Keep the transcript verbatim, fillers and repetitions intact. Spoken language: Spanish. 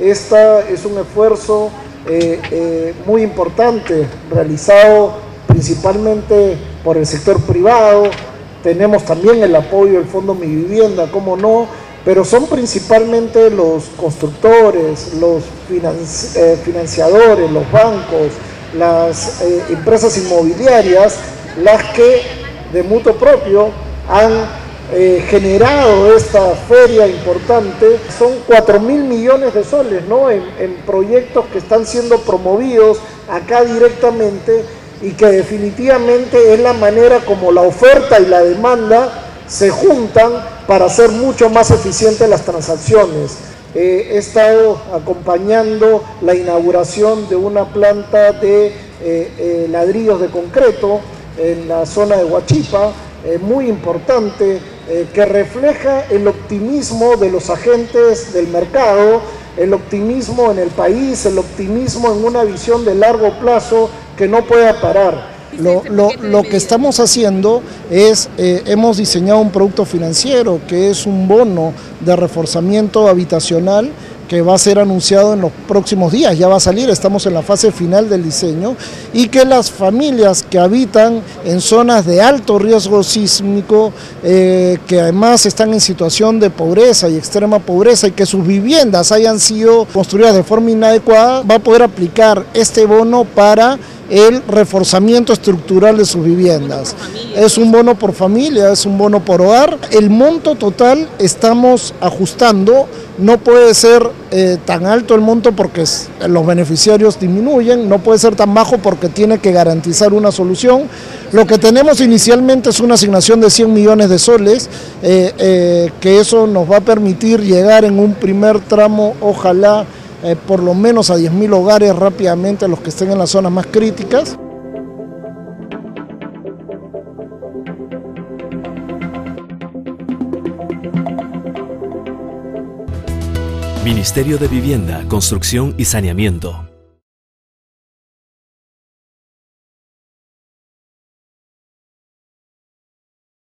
Este es un esfuerzo eh, eh, muy importante realizado principalmente por el sector privado. Tenemos también el apoyo del Fondo Mi Vivienda, cómo no, pero son principalmente los constructores, los financi eh, financiadores, los bancos, las eh, empresas inmobiliarias, las que de mutuo propio han Eh, generado esta feria importante. Son cuatro mil millones de soles, ¿no? en, en proyectos que están siendo promovidos acá directamente y que definitivamente es la manera como la oferta y la demanda se juntan para hacer mucho más eficientes las transacciones. Eh, he estado acompañando la inauguración de una planta de eh, eh, ladrillos de concreto en la zona de Huachipa, eh, muy importante, Eh, que refleja el optimismo de los agentes del mercado, el optimismo en el país, el optimismo en una visión de largo plazo que no pueda parar. Lo, lo, lo que estamos haciendo es, eh, hemos diseñado un producto financiero que es un bono de reforzamiento habitacional que va a ser anunciado en los próximos días, ya va a salir, estamos en la fase final del diseño, y que las familias que habitan en zonas de alto riesgo sísmico, eh, que además están en situación de pobreza y extrema pobreza, y que sus viviendas hayan sido construidas de forma inadecuada, va a poder aplicar este bono para el reforzamiento estructural de sus viviendas. Es un bono por familia, es un bono por hogar. El monto total estamos ajustando, no puede ser eh, tan alto el monto porque los beneficiarios disminuyen, no puede ser tan bajo porque tiene que garantizar una solución. Lo que tenemos inicialmente es una asignación de cien millones de soles, eh, eh, que eso nos va a permitir llegar en un primer tramo, ojalá, Eh, por lo menos a diez mil hogares rápidamente, a los que estén en las zonas más críticas. Ministerio de Vivienda, Construcción y Saneamiento.